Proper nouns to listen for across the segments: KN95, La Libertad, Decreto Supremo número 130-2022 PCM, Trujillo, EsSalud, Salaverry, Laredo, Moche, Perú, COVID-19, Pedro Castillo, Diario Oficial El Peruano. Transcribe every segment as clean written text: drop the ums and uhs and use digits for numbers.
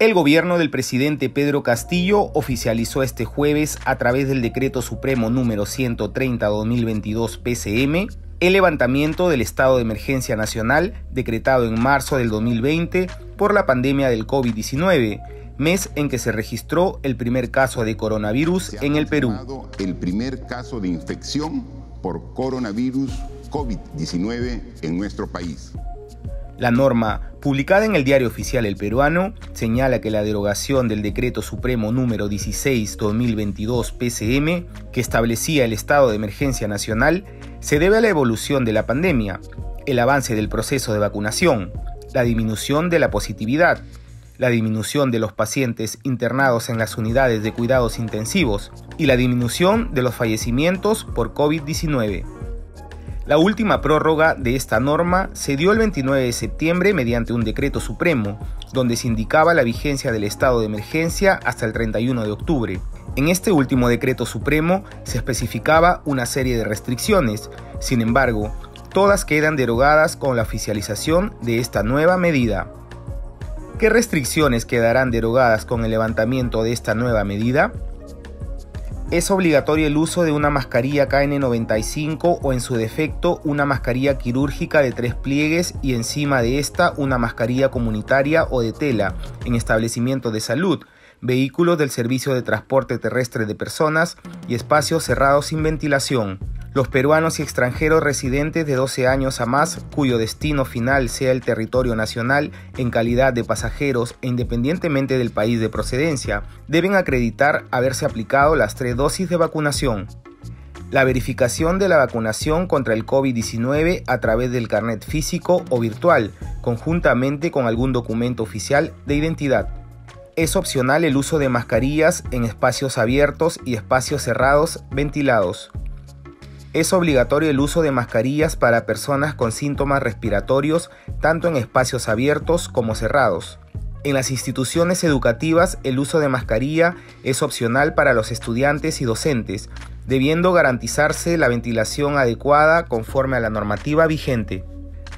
El gobierno del presidente Pedro Castillo oficializó este jueves, a través del Decreto Supremo número 130-2022 PCM, el levantamiento del estado de emergencia nacional decretado en marzo del 2020 por la pandemia del COVID-19, mes en que se registró el primer caso de coronavirus en el Perú. El primer caso de infección por coronavirus COVID-19 en nuestro país. La norma, publicada en el Diario Oficial El Peruano, señala que la derogación del Decreto Supremo número 16-2022 PCM, que establecía el estado de emergencia nacional, se debe a la evolución de la pandemia, el avance del proceso de vacunación, la disminución de la positividad, la disminución de los pacientes internados en las unidades de cuidados intensivos y la disminución de los fallecimientos por COVID-19. La última prórroga de esta norma se dio el 29 de septiembre mediante un decreto supremo, donde se indicaba la vigencia del estado de emergencia hasta el 31 de octubre. En este último decreto supremo se especificaba una serie de restricciones, sin embargo, todas quedan derogadas con la oficialización de esta nueva medida. ¿Qué restricciones quedarán derogadas con el levantamiento de esta nueva medida? Es obligatorio el uso de una mascarilla KN95 o, en su defecto, una mascarilla quirúrgica de 3 pliegues y encima de esta una mascarilla comunitaria o de tela en establecimientos de salud, vehículos del servicio de transporte terrestre de personas y espacios cerrados sin ventilación. Los peruanos y extranjeros residentes de 12 años a más, cuyo destino final sea el territorio nacional en calidad de pasajeros e independientemente del país de procedencia, deben acreditar haberse aplicado las 3 dosis de vacunación. La verificación de la vacunación contra el COVID-19 a través del carnet físico o virtual, conjuntamente con algún documento oficial de identidad. Es opcional el uso de mascarillas en espacios abiertos y espacios cerrados ventilados. Es obligatorio el uso de mascarillas para personas con síntomas respiratorios, tanto en espacios abiertos como cerrados. En las instituciones educativas, el uso de mascarilla es opcional para los estudiantes y docentes, debiendo garantizarse la ventilación adecuada conforme a la normativa vigente.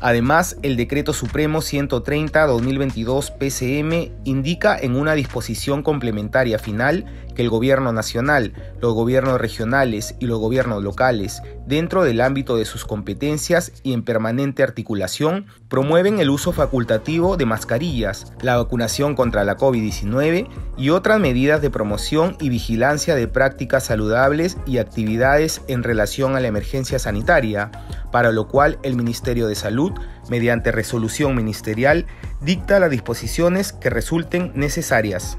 Además, el Decreto Supremo 130-2022 PCM indica en una disposición complementaria final que el Gobierno Nacional, los gobiernos regionales y los gobiernos locales, dentro del ámbito de sus competencias y en permanente articulación, promueven el uso facultativo de mascarillas, la vacunación contra la COVID-19 y otras medidas de promoción y vigilancia de prácticas saludables y actividades en relación a la emergencia sanitaria, para lo cual el Ministerio de Salud, mediante resolución ministerial, dicta las disposiciones que resulten necesarias.